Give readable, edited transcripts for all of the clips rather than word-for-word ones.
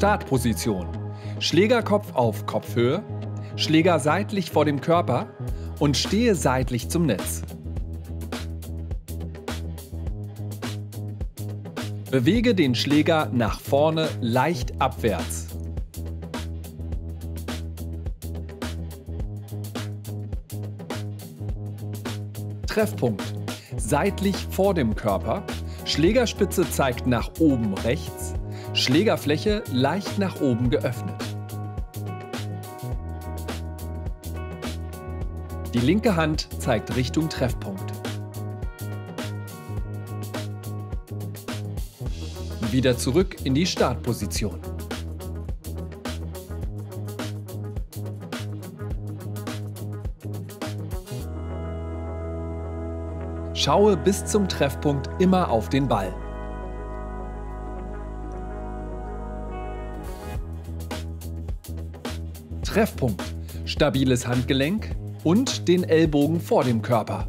Startposition. Schlägerkopf auf Kopfhöhe, Schläger seitlich vor dem Körper und stehe seitlich zum Netz. Bewege den Schläger nach vorne leicht abwärts. Treffpunkt. Seitlich vor dem Körper. Schlägerspitze zeigt nach oben rechts. Schlägerfläche leicht nach oben geöffnet. Die linke Hand zeigt Richtung Treffpunkt. Wieder zurück in die Startposition. Schaue bis zum Treffpunkt immer auf den Ball. Treffpunkt, stabiles Handgelenk und den Ellbogen vor dem Körper.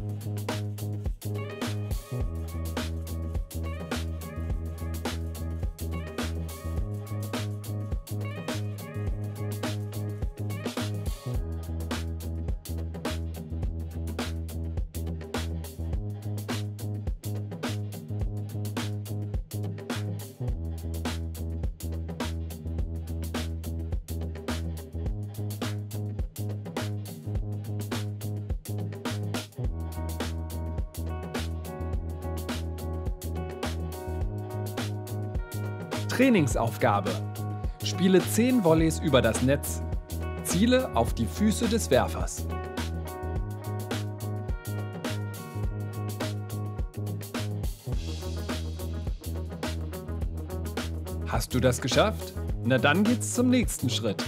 Trainingsaufgabe. Spiele 10 Volleys über das Netz. Ziele auf die Füße des Werfers. Hast du das geschafft? Na dann geht's zum nächsten Schritt.